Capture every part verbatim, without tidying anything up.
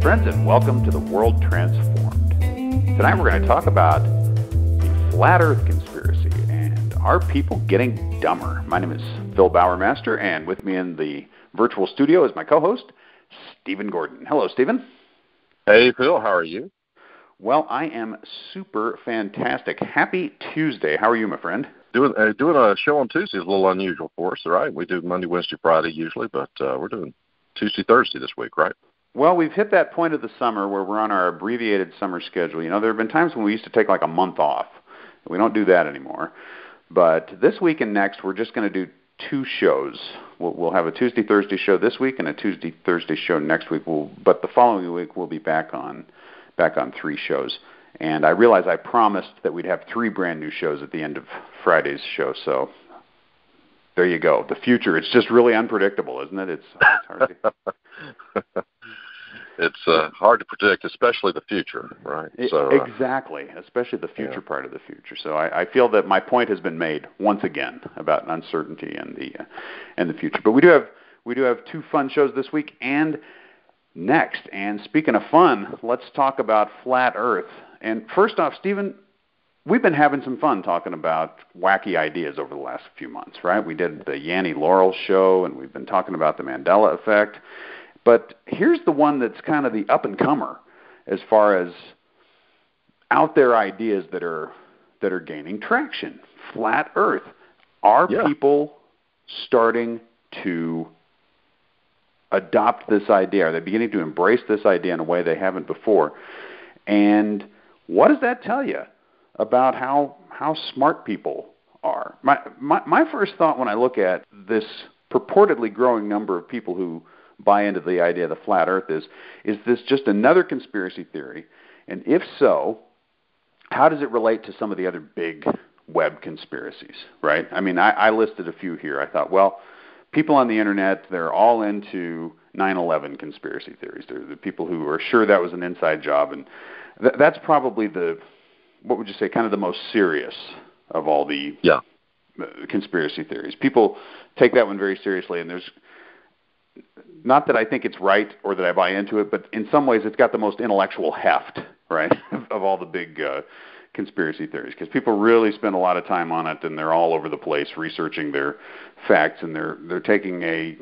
Hey friends, and welcome to The World Transformed. Tonight we're going to talk about the Flat Earth Conspiracy and are people getting dumber? My name is Phil Bowermaster, and with me in the virtual studio is my co-host, Stephen Gordon. Hello, Stephen. Hey, Phil. How are you? Well, I am super fantastic. Happy Tuesday. How are you, my friend? Doing, uh, doing a show on Tuesday is a little unusual for us, right? We do Monday, Wednesday, Friday usually, but uh, we're doing Tuesday, Thursday this week, right? Well, we've hit that point of the summer where we're on our abbreviated summer schedule. You know, there have been times when we used to take like a month off. We don't do that anymore. But this week and next, we're just going to do two shows. We'll, we'll have a Tuesday, Thursday show this week and a Tuesday, Thursday show next week. We'll, but the following week, we'll be back on, back on three shows. And I realize I promised that we'd have three brand new shows at the end of Friday's show. So there you go. The future, it's just really unpredictable, isn't it? It's, it's hard to... It's uh, hard to predict, especially the future, right? So, uh, exactly, especially the future yeah. part of the future. So I, I feel that my point has been made once again about uncertainty and the uh, and the future. But we do have we do have two fun shows this week and next. And speaking of fun, let's talk about Flat Earth. And first off, Stephen, we've been having some fun talking about wacky ideas over the last few months, right? We did the Yanni Laurel show, and we've been talking about the Mandela Effect. But here's the one that's kind of the up-and-comer as far as out-there ideas that are that are gaining traction. Flat Earth. Are yeah. people starting to adopt this idea? Are they beginning to embrace this idea in a way they haven't before? And what does that tell you about how how smart people are? My my, my first thought when I look at this purportedly growing number of people who buy into the idea of the flat earth is, is this just another conspiracy theory? And if so, how does it relate to some of the other big web conspiracies, right? I mean, I, I listed a few here. I thought, well, people on the internet, they're all into nine eleven conspiracy theories. They're the people who are sure that was an inside job. And th- that's probably the, what would you say, kind of the most serious of all the yeah. conspiracy theories. People take that one very seriously, and there's, not that I think it's right or that I buy into it, but in some ways it's got the most intellectual heft, right, of all the big uh, conspiracy theories, because people really spend a lot of time on it, and they're all over the place researching their facts, and they're they're taking a,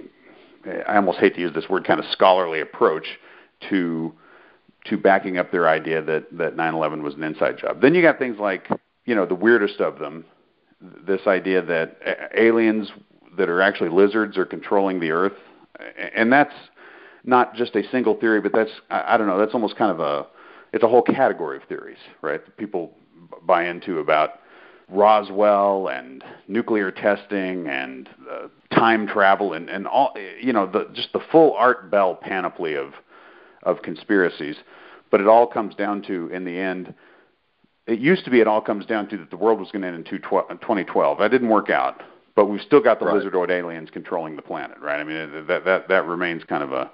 I almost hate to use this word, kind of scholarly approach to to backing up their idea that, that nine eleven was an inside job. Then you got things like, you know, the weirdest of them, this idea that aliens that are actually lizards are controlling the earth. And that's not just a single theory, but that's, I don't know, that's almost kind of a, it's a whole category of theories, right? People buy into about Roswell and nuclear testing and uh, time travel and, and all, you know, the, just the full Art Bell panoply of, of conspiracies. But it all comes down to, in the end, it used to be it all comes down to that the world was going to end in twenty twelve. That didn't work out. But we've still got the right. lizardoid aliens controlling the planet, right? I mean, that that that remains kind of a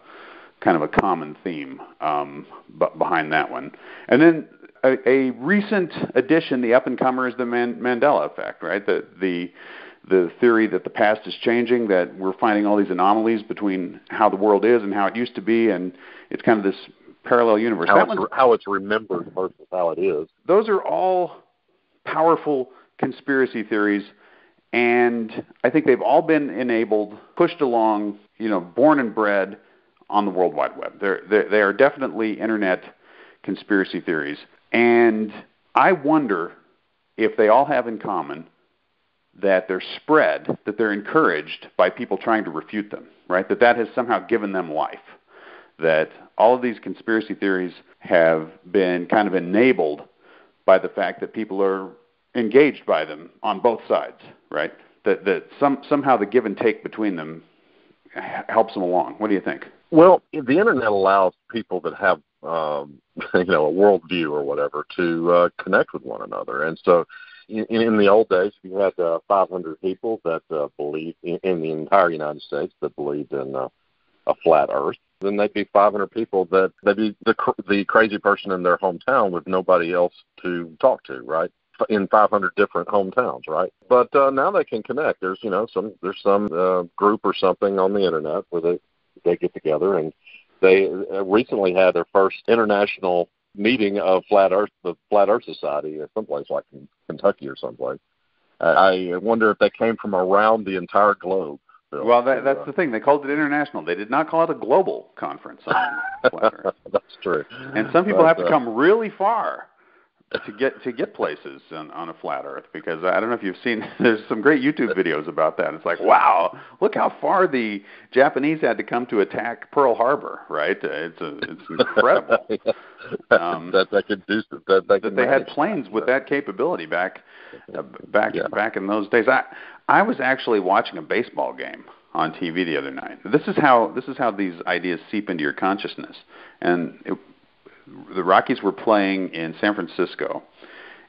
kind of a common theme um, b- behind that one. And then a, a recent addition, the up and comer, is the Man- Mandela Effect, right? The the the theory that the past is changing, that we're finding all these anomalies between how the world is and how it used to be, and it's kind of this parallel universe. How, it's, how it's remembered versus how it is. Those are all powerful conspiracy theories. And I think they've all been enabled, pushed along, you know, born and bred on the World Wide Web. They're, they're, they are definitely internet conspiracy theories. And I wonder if they all have in common that they're spread, that they're encouraged by people trying to refute them, right? That that has somehow given them life, that all of these conspiracy theories have been kind of enabled by the fact that people are engaged by them on both sides, right? That that some somehow the give and take between them helps them along. What do you think? Well, the internet allows people that have um, you know, a worldview or whatever to uh, connect with one another. And so, in, in the old days, you had uh, five hundred people that uh, believed in, in the entire United States that believed in uh, a flat Earth. Then they'd be five hundred people that they'd be the cr- the crazy person in their hometown with nobody else to talk to, right? In five hundred different hometowns, right? But uh, now they can connect. There's, you know, some there's some uh, group or something on the internet where they they get together and They recently had their first international meeting of Flat Earth, the Flat Earth Society, someplace like in Kentucky or someplace. I wonder if that came from around the entire globe. Bill. Well, that, that's the thing. They called it international. They did not call it a global conference on Flat Earth. That's true. And some people but, have to uh, come really far to get to get places on, on a flat Earth, because I don't know if you've seen, there's some great YouTube videos about that. It's like, wow, look how far the Japanese had to come to attack Pearl Harbor, right? It's a, it's incredible. um, that they could do that. They, that they had planes with that capability back uh, back yeah. back in those days. I I was actually watching a baseball game on T V the other night. This is how this is how these ideas seep into your consciousness, and. It, The Rockies were playing in San Francisco,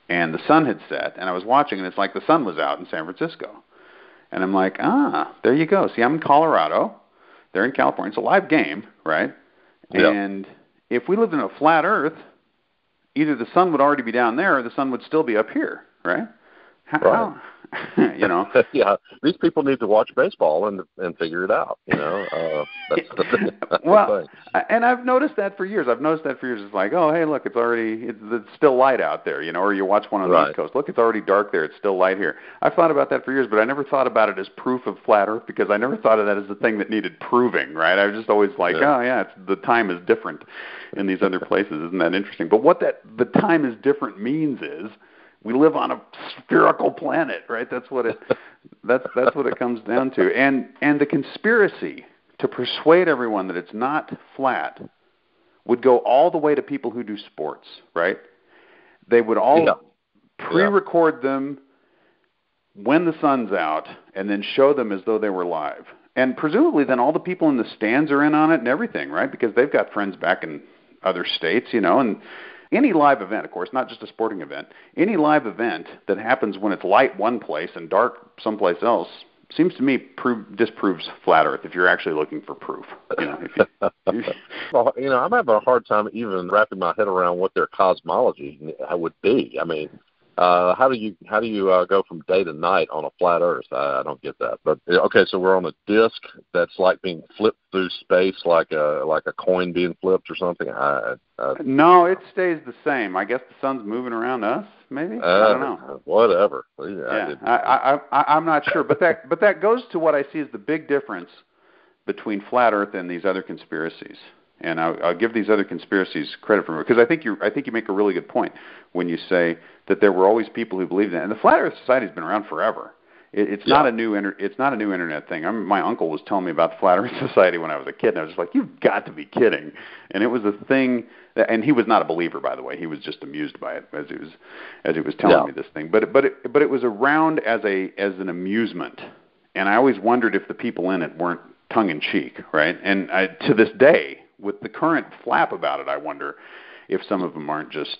and the sun had set, and I was watching, and it's like the sun was out in San Francisco. And I'm like, ah, there you go. See, I'm in Colorado. They're in California. It's a live game, right? Yep. And if we lived in a flat Earth, either the sun would already be down there or the sun would still be up here, right? How, right. You know, yeah. These people need to watch baseball and and figure it out. You know, uh, that's the thing. That's well, the thing. And I've noticed that for years. I've noticed that for years. It's like, oh, hey, look, it's already it's, it's still light out there. You know, or you watch one on the right. East Coast. Look, it's already dark there. It's still light here. I've thought about that for years, but I never thought about it as proof of flat Earth, because I never thought of that as the thing that needed proving. Right? I was just always like, yeah. oh yeah, it's, the time is different in these other places. Isn't that interesting? But what that the time is different means is. We live on a spherical planet, right? That's what it that's that's what it comes down to. And and the conspiracy to persuade everyone that it's not flat would go all the way to people who do sports, right? They would all yeah. pre-record yeah. them when the sun's out and then show them as though they were live. And presumably then all the people in the stands are in on it and everything, right? Because they've got friends back in other states, you know, and any live event, of course, not just a sporting event, any live event that happens when it's light one place and dark someplace else seems to me prove, disproves flat Earth if you're actually looking for proof. You know, if you, if well, you know, I'm having a hard time even wrapping my head around what their cosmology would be. I mean, uh, how do you how do you uh, go from day to night on a flat Earth? I, I don't get that. But okay, so we're on a disc that's like being flipped through space, like a like a coin being flipped or something. I, I, no, it stays the same. I guess the sun's moving around us, maybe. Uh, I don't know. Whatever. Yeah, I, I, I, I I'm not sure, but that but that goes to what I see as the big difference between flat Earth and these other conspiracies. And I'll, I'll give these other conspiracies credit for it, because I think you I think you make a really good point when you say that there were always people who believed in it. And the Flat Earth Society has been around forever. It, it's yeah. not a new inter, it's not a new internet thing. I remember my uncle was telling me about the Flat Earth Society when I was a kid, and I was just like, "You've got to be kidding!" And it was a thing. That, and he was not a believer, by the way. He was just amused by it as he was as he was telling yeah. me this thing. But but it, but it was around as a as an amusement. And I always wondered if the people in it weren't tongue in cheek, right? And I, to this day. With the current flap about it, I wonder if some of them aren't just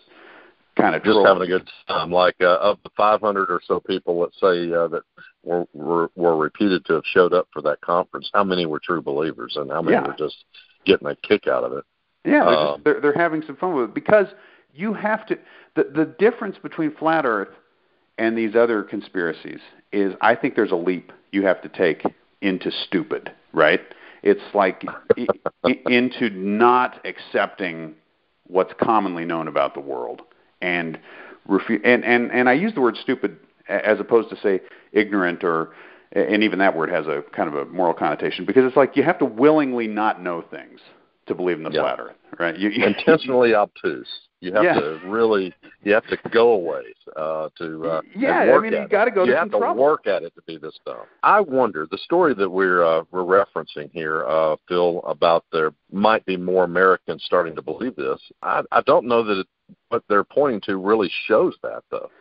kind of just having a good time. Like uh, of the five hundred or so people, let's say uh, that were, were were reputed to have showed up for that conference, how many were true believers and how many yeah. were just getting a kick out of it? Yeah, they're, um, just, they're they're having some fun with it, because you have to. The the difference between flat Earth and these other conspiracies is, I think there's a leap you have to take into stupid, right? It's like into not accepting what's commonly known about the world, and, refu- and and and I use the word stupid as opposed to say ignorant, or and even that word has a kind of a moral connotation, because it's like you have to willingly not know things to believe in the yeah. flat Earth, right? You, you, intentionally obtuse. You have yeah. to really, you have to go a ways uh, to uh, yeah. I mean, you got to go. To you have to trouble. work at it to be this dumb. I wonder the story that we're uh, we're referencing here, uh, Phil, about there might be more Americans starting to believe this. I, I don't know that it, what they're pointing to really shows that, though.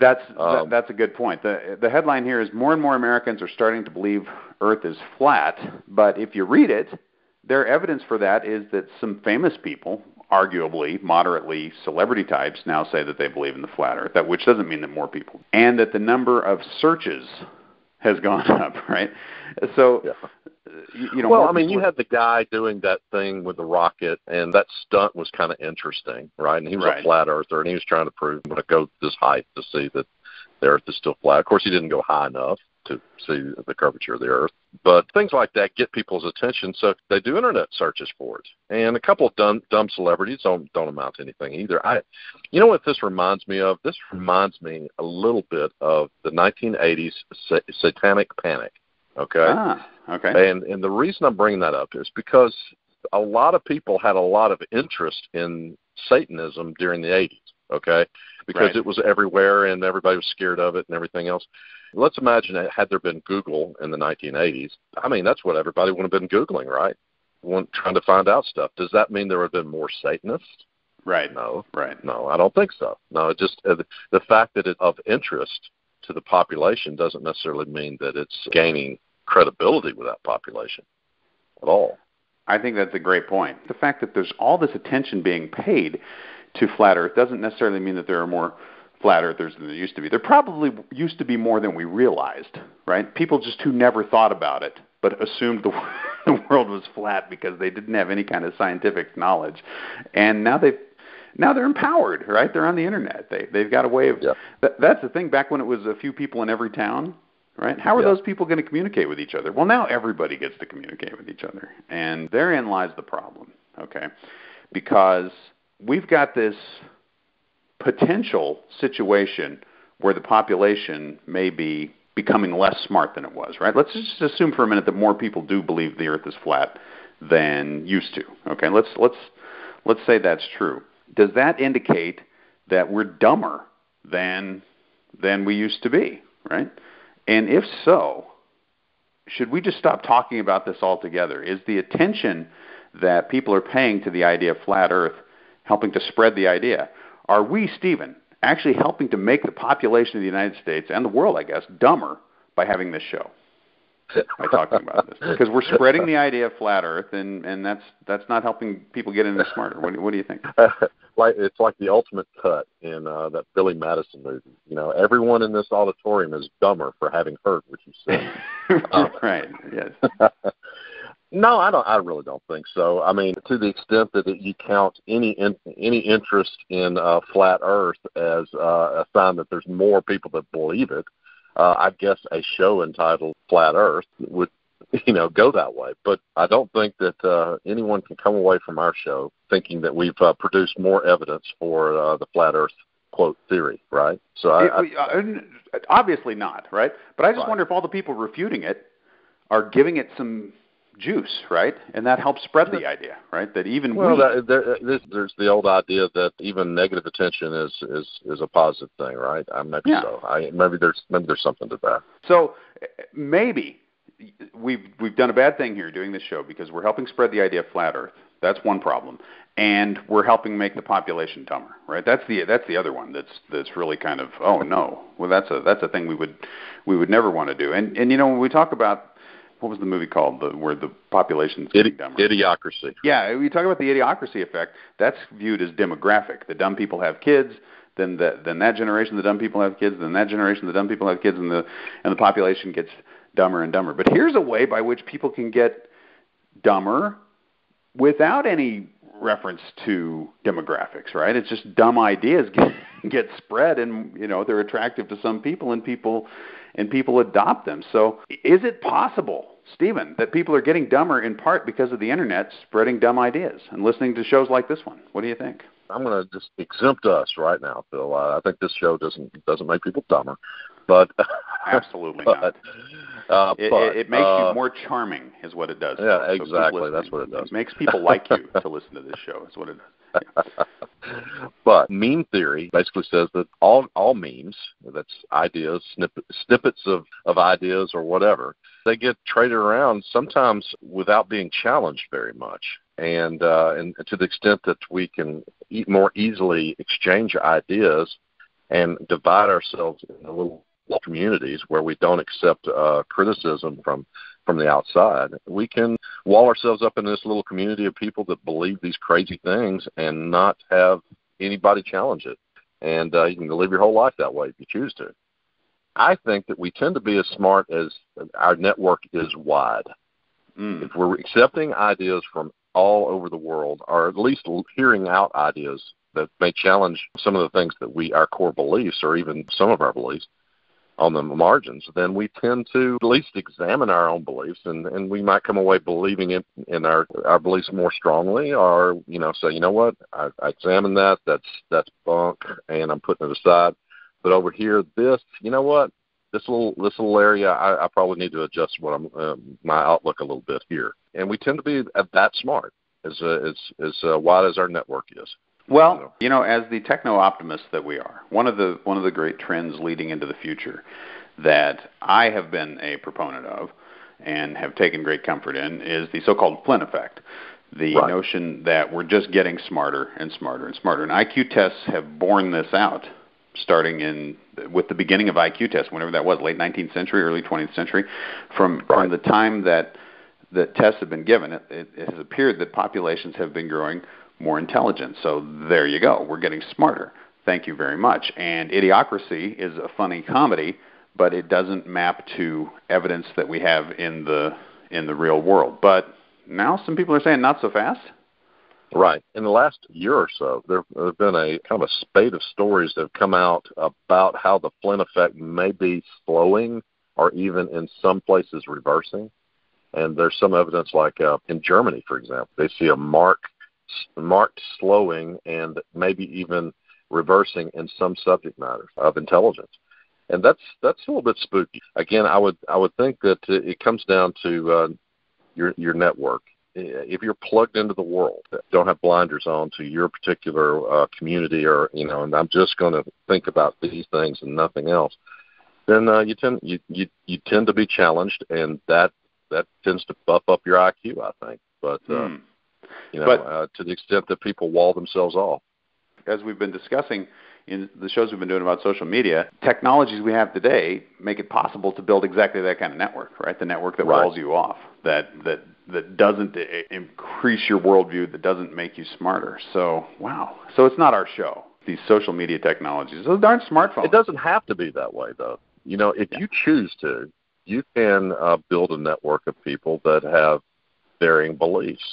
That's um, that, that's a good point. the The headline here is more and more Americans are starting to believe Earth is flat. But if you read it, their evidence for that is that some famous people, arguably, moderately celebrity types, now say that they believe in the flat Earth, that, which doesn't mean that more people, and that the number of searches has gone up, right? So, yeah. you, you know, well, I mean, you were... had the guy doing that thing with the rocket, and that stunt was kind of interesting, right? And he was right. a flat Earther, and he was trying to prove, I'm going to go this height to see that the Earth is still flat. Of course, he didn't go high enough. to see the curvature of the Earth. But things like that get people's attention, so they do internet searches for it. And a couple of dumb, dumb celebrities don't don't amount to anything either. I, you know what this reminds me of? This reminds me a little bit of the nineteen eighties sa- satanic panic, okay? Ah, okay. And, and the reason I'm bringing that up is because a lot of people had a lot of interest in Satanism during the eighties, okay? Because right. It was everywhere and everybody was scared of it and everything else. Let's imagine that had there been Google in the nineteen eighties, I mean, that's what everybody would have been Googling, right? When, trying to find out stuff. Does that mean there would have been more Satanists? Right. No. Right. No, I don't think so. No, it just uh, the, the fact that it's of interest to the population doesn't necessarily mean that it's gaining credibility with that population at all. I think that's a great point. The fact that there's all this attention being paid to Flat Earth doesn't necessarily mean that there are more Flat Earthers than there used to be. There probably used to be more than we realized, right? People just who never thought about it, but assumed the, the world was flat because they didn't have any kind of scientific knowledge. And now they now they're empowered, right? They're on the internet. They they've got a way of. Yeah. Th- that's the thing. Back when it was a few people in every town, right? How are yeah. those people going to communicate with each other? Well, now everybody gets to communicate with each other, and therein lies the problem. Okay, because we've got this potential situation where the population may be becoming less smart than it was, right? Let's just assume for a minute that more people do believe the Earth is flat than used to. Okay, let's let's let's say that's true. Does that indicate that we're dumber than than we used to be, right? And if so, should we just stop talking about this altogether? Is the attention that people are paying to the idea of flat Earth helping to spread the idea? Are we, Stephen, actually helping to make the population of the United States and the world, I guess, dumber by having this show, by talking about this? Because we're spreading the idea of flat Earth, and, and that's that's not helping people get any smarter. What, what do you think? Like it's like the ultimate cut in uh, that Billy Madison movie. You know, everyone in this auditorium is dumber for having heard what you said. um, right. Yes. No, I don't. I really don't think so. I mean, to the extent that you count any in, any interest in uh, flat Earth as uh, a sign that there's more people that believe it, uh, I guess a show entitled "Flat Earth" would, you know, go that way. But I don't think that uh, anyone can come away from our show thinking that we've uh, produced more evidence for uh, the flat Earth quote theory, right? So, I, it, I, obviously not, right? But I just right. wonder if all the people refuting it are giving it some juice, right? And that helps spread the idea, right? That even well, we... that, there, there's the old idea that even negative attention is is, is a positive thing, right? I maybe yeah. so. I maybe there's maybe there's something to that. So maybe we've we've done a bad thing here doing this show because we're helping spread the idea of flat Earth. That's one problem, and we're helping make the population dumber, right? That's the that's the other one. That's that's really kind of oh no. Well, that's a that's a thing we would we would never want to do. And and you know when we talk about what was the movie called the, where the population's getting dumber? Idiocracy. Yeah, we talk about the Idiocracy effect. That's viewed as demographic. The dumb people have kids, then the, then that generation, the dumb people have kids, then that generation, the dumb people have kids, and the and the population gets dumber and dumber. But here's a way by which people can get dumber without any reference to demographics, right? It's just dumb ideas get, get spread, and you know they're attractive to some people, and people. And people adopt them. So is it possible, Stephen, that people are getting dumber in part because of the internet spreading dumb ideas and listening to shows like this one? What do you think? I'm going to just exempt us right now, Phil. Uh, I think this show doesn't doesn't make people dumber, but absolutely but, not. Uh, it, but, it makes uh, you more charming, is what it does. Yeah, so exactly. That's what it does. It makes people like you to listen to this show. Is what it does. Yeah. But meme theory basically says that all all memes, that's ideas, snippet, snippets of, of ideas or whatever, they get traded around sometimes without being challenged very much. And, uh, and to the extent that we can e- more easily exchange ideas and divide ourselves into little communities where we don't accept uh, criticism from from the outside, we can wall ourselves up in this little community of people that believe these crazy things and not have anybody challenge it. And uh, you can live your whole life that way if you choose to. I think that we tend to be as smart as our network is wide. Mm. If we're accepting ideas from all over the world, or at least hearing out ideas that may challenge some of the things that we, our core beliefs, or even some of our beliefs, on the margins, then we tend to at least examine our own beliefs, and, and we might come away believing in, in our, our beliefs more strongly, or, you know, say, you know what, I, I examined that, that's that's bunk, and I'm putting it aside. But over here, this, you know what, this little this little area, I, I probably need to adjust what I'm, uh, my outlook a little bit here. And we tend to be that smart, as uh, as as uh, wide as our network is. Well, you know, as the techno-optimists that we are, one of the one of the great trends leading into the future that I have been a proponent of and have taken great comfort in is the so-called Flynn Effect, the right. notion that we're just getting smarter and smarter and smarter. And I Q tests have borne this out, starting in with the beginning of I Q tests, whenever that was, late nineteenth century, early twentieth century, from, right. from the time that, that tests have been given, it, it, it has appeared that populations have been growing more intelligent. So there you go. We're getting smarter. Thank you very much. And Idiocracy is a funny comedy, but it doesn't map to evidence that we have in the in the real world. But now some people are saying not so fast. Right. In the last year or so, there have been a kind of a spate of stories that have come out about how the Flynn Effect may be slowing or even in some places reversing. And there's some evidence like uh, in Germany, for example, they see a mark marked slowing and maybe even reversing in some subject matters of intelligence, and that's that's a little bit spooky. Again, I would I would think that it comes down to uh, your your network. If you're plugged into the world, don't have blinders on to your particular uh, community, or you know, and I'm just going to think about these things and nothing else. Then uh, you tend you, you you tend to be challenged, and that that tends to buff up your I Q, I think, but. Uh, mm. You know, but, uh, to the extent that people wall themselves off. As we've been discussing in the shows we've been doing about social media, technologies we have today make it possible to build exactly that kind of network, right? The network that right. walls you off, that, that, that doesn't increase your worldview, that doesn't make you smarter. So, wow. So it's not our show, these social media technologies. Those darn smartphones. It doesn't have to be that way, though. You know, if yeah. you choose to, you can uh, build a network of people that have varying beliefs.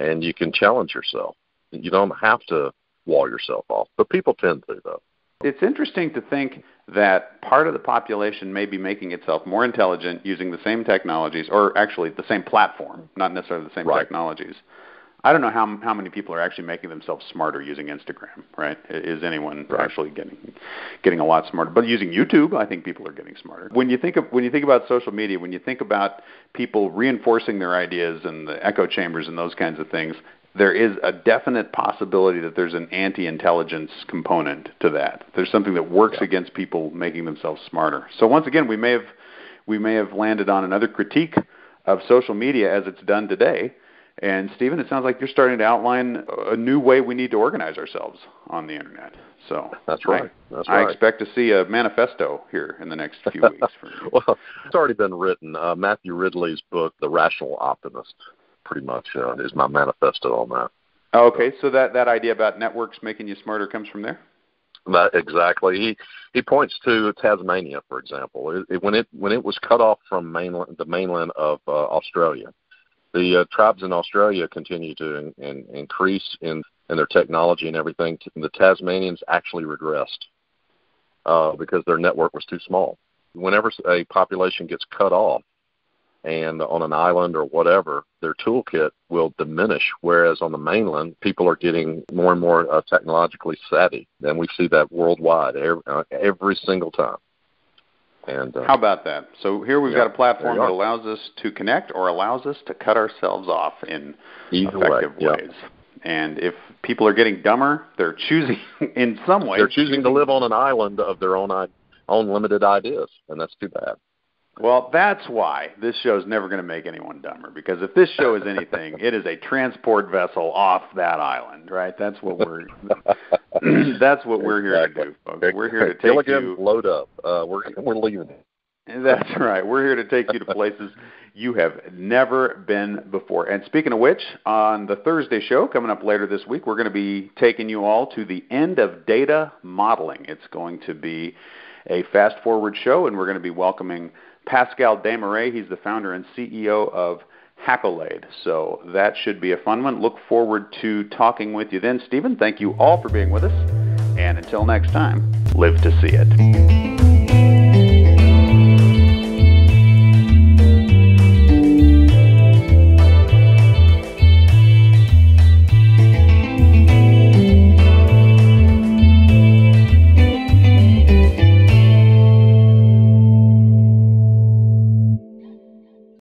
And you can challenge yourself. You don't have to wall yourself off, but people tend to, though. It's interesting to think that part of the population may be making itself more intelligent using the same technologies, or actually the same platform, not necessarily the same right. technologies. I don't know how how many people are actually making themselves smarter using Instagram, right? Is anyone right. actually getting getting a lot smarter? But using YouTube, I think people are getting smarter. When you think of when you think about social media, when you think about people reinforcing their ideas and the echo chambers and those kinds of things, there is a definite possibility that there's an anti-intelligence component to that. There's something that works yeah. against people making themselves smarter. So once again, we may have we may have landed on another critique of social media as it's done today. And, Stephen, it sounds like you're starting to outline a new way we need to organize ourselves on the Internet. So That's right. I, That's right. I expect to see a manifesto here in the next few weeks. For you. Well, it's already been written. Uh, Matthew Ridley's book, The Rational Optimist, pretty much uh, is my manifesto on that. Oh, okay, so that, that idea about networks making you smarter comes from there? That, exactly. He he points to Tasmania, for example. It, it, when, it, when it was cut off from mainland, the mainland of uh, Australia, the uh, tribes in Australia continue to in, in, increase in, in their technology and everything. The Tasmanians actually regressed uh, because their network was too small. Whenever a population gets cut off and on an island or whatever, their toolkit will diminish, whereas on the mainland, people are getting more and more uh, technologically savvy. And we see that worldwide every, uh, every single time. And, uh, how about that? So here we've yeah, got a platform that allows us to connect or allows us to cut ourselves off in Either effective way, ways. Yeah. And if people are getting dumber, they're choosing in some way. They're choosing to live on an island of their own own limited ideas, and that's too bad. Well, that's why this show is never going to make anyone dumber, because if this show is anything, it is a transport vessel off that island, right? That's what we're that's what we're here exactly. to do, folks. We're here to take Gilligan, you load up. Uh, we're we're leaving. That's right. We're here to take you to places you have never been before. And speaking of which, on the Thursday show coming up later this week, we're going to be taking you all to the end of data modeling. It's going to be a fast-forward show, and we're going to be welcoming Pascal Damaray. He's the founder and C E O of Hackalade. So that should be a fun one. Look forward to talking with you then, Stephen. Thank you all for being with us. And until next time, live to see it.